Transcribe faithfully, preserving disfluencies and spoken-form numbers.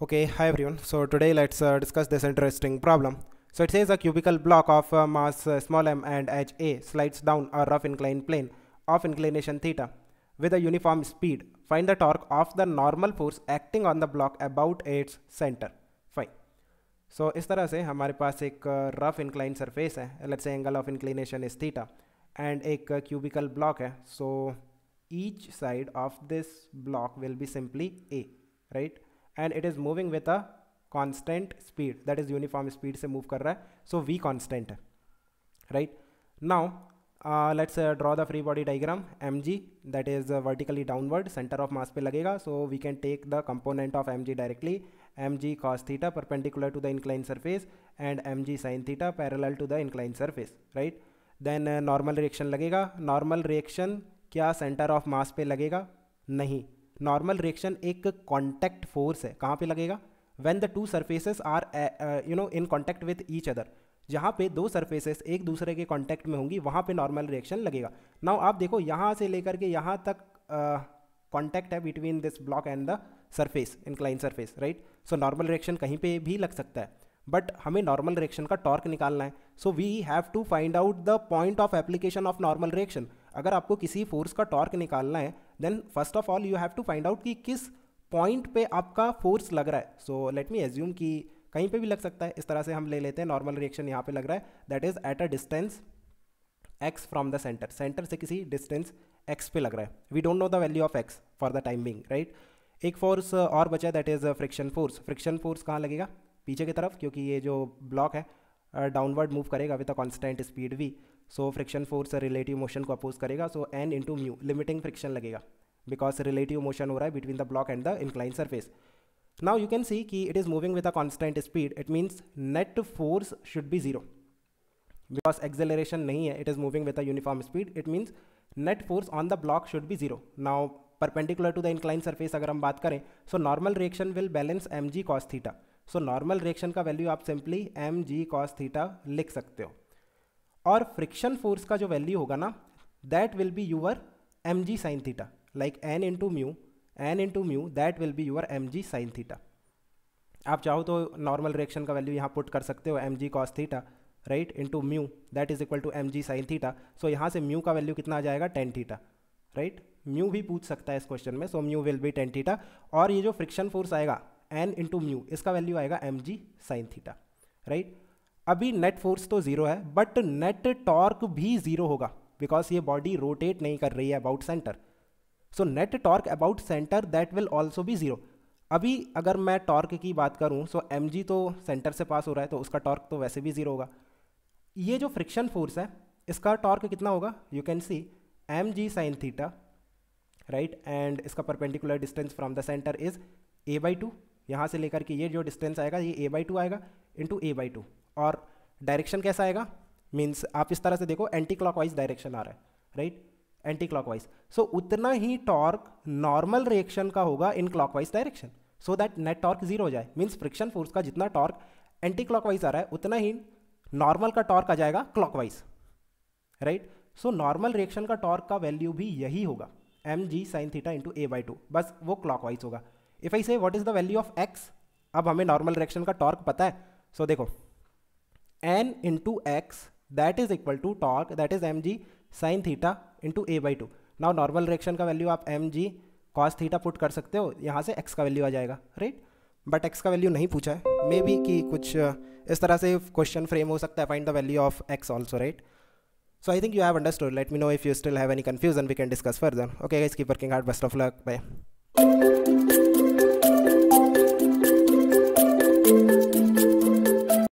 Okay, hi everyone. So today let's uh, discuss this interesting problem. So it says a cubical block of uh, mass uh, small m and h a slides down a rough inclined plane of inclination theta with a uniform speed. Find the torque of the normal force acting on the block about its center. Fine. So इस तरह से हमारे पास एक uh, rough inclined surface है. Let's say angle of inclination is theta and एक uh, cubical block है. So each side of this block will be simply a, right? And it is moving with a constant speed, that is uniform speed से move कर रहा है, so v constant है, right? Now uh, let's uh, draw the free body diagram. mg, that is uh, vertically downward, center of mass पे लगेगा, so we can take the component of mg directly. mg cos theta perpendicular to the inclined surface and mg sin theta parallel to the inclined surface, right? Then uh, normal reaction लगेगा. Normal reaction क्या center of mass पे लगेगा? नहीं, normal reaction एक contact force है. कहाँ पे लगेगा? When the two surfaces are you know in contact with each other, जहाँ पे दो सरफेसेस एक दूसरे के कॉन्टैक्ट में होंगी वहाँ पे नॉर्मल रिएक्शन लगेगा. नाउ आप देखो यहाँ से लेकर के यहाँ तक कॉन्टैक्ट uh, है between this block and the surface, incline surface, right? So normal reaction कहीं पे भी लग सकता है, बट हमें नॉर्मल रिएक्शन का टॉर्क निकालना है. So we have to find out the point of application of normal reaction. अगर आपको किसी फोर्स का टॉर्क निकालना है then first of all you have to find out कि किस पॉइंट पे आपका फोर्स लग रहा है. सो लेट मी एज्यूम कि कहीं पे भी लग सकता है. इस तरह से हम ले लेते हैं नॉर्मल रिएक्शन यहाँ पे लग रहा है, that is at a distance x from the centre. Centre से किसी डिस्टेंस x पे लग रहा है. We don't know the value of x for the time being, right? एक फोर्स और बचा, that is friction force. Friction force कहाँ लगेगा? पीछे की तरफ, क्योंकि ये जो ब्लॉक है डाउनवर्ड मूव करेगा with a constant speed v. So friction force relative motion को अपोज करेगा, so N into mu limiting friction लगेगा बिकॉज रिलेटिव मोशन हो रहा है between the block and the incline surface. Now you can see कि it is moving with a constant speed. It means net force should be zero because acceleration नहीं है. It is moving with a uniform speed, it means net force on the block should be zero. Now perpendicular to the incline surface अगर हम बात करें, so normal reaction will balance m g cos theta. So normal reaction का value आप simply m g cos theta लिख सकते हो. और फ्रिक्शन फोर्स का जो वैल्यू होगा ना, that will be your m g sine theta, like N into mu, N into mu that will be your m g sine theta. आप चाहो तो नॉर्मल रिएक्शन का वैल्यू यहाँ पुट कर सकते हो, m g cos theta, right, into mu that is equal to m g sine theta. So यहाँ से म्यू का वैल्यू कितना आ जाएगा? Tan theta, right? म्यू भी पूछ सकता है इस क्वेश्चन में, so mu will be tan theta. और ये जो फ्रिक्शन फोर्स आएगा एन इंटू म्यू, इसका वैल्यू आएगा m g sine theta, right? अभी नेट फोर्स तो जीरो है, बट नेट टॉर्क भी जीरो होगा बिकॉज ये बॉडी रोटेट नहीं कर रही है about centre. So net torque about centre that will also भी जीरो. अभी अगर मैं टॉर्क की बात करूं, सो एम जी तो सेंटर से पास हो रहा है तो उसका टॉर्क तो वैसे भी जीरो होगा. ये जो फ्रिक्शन फोर्स है इसका टॉर्क कितना होगा? You can see m g sine theta, right? And इसका perpendicular distance from the centre is a by two. यहाँ से लेकर के ये जो डिस्टेंस आएगा ये ए बाई टू आएगा इंटू ए बाई टू. और डायरेक्शन कैसा आएगा? मीन्स आप इस तरह से देखो एंटी क्लॉकवाइज डायरेक्शन आ रहा है, राइट? Anti clockwise. सो उतना ही टॉर्क नॉर्मल रिएक्शन का होगा in clockwise direction, so that net torque zero हो जाए. मीन्स फ्रिक्शन फोर्स का जितना टॉर्क एंटी क्लॉकवाइज आ रहा है उतना ही नॉर्मल का टॉर्क आ जाएगा clockwise, right? So normal reaction का टॉर्क का वैल्यू भी यही होगा, m g sine theta into a by two, बस वो क्लॉकवाइज होगा. If I say what is the value of x, अब हमें नॉर्मल रिएक्शन का टॉर्क पता है. सो so, देखो N into x that is equal to torque, that is m g sine theta into a by two. Now normal reaction का value आप m g cos theta put कर सकते हो, यहाँ से x का वैल्यू आ जाएगा, राइट? बट x का वैल्यू नहीं पूछा है, मे बी कि कुछ इस तरह से क्वेश्चन फ्रेम हो सकता है, find the value of x also, right? So I think you have understood. Let me know if you still have any confusion, we can discuss further. Okay guys, keep working hard, best of luck, bye.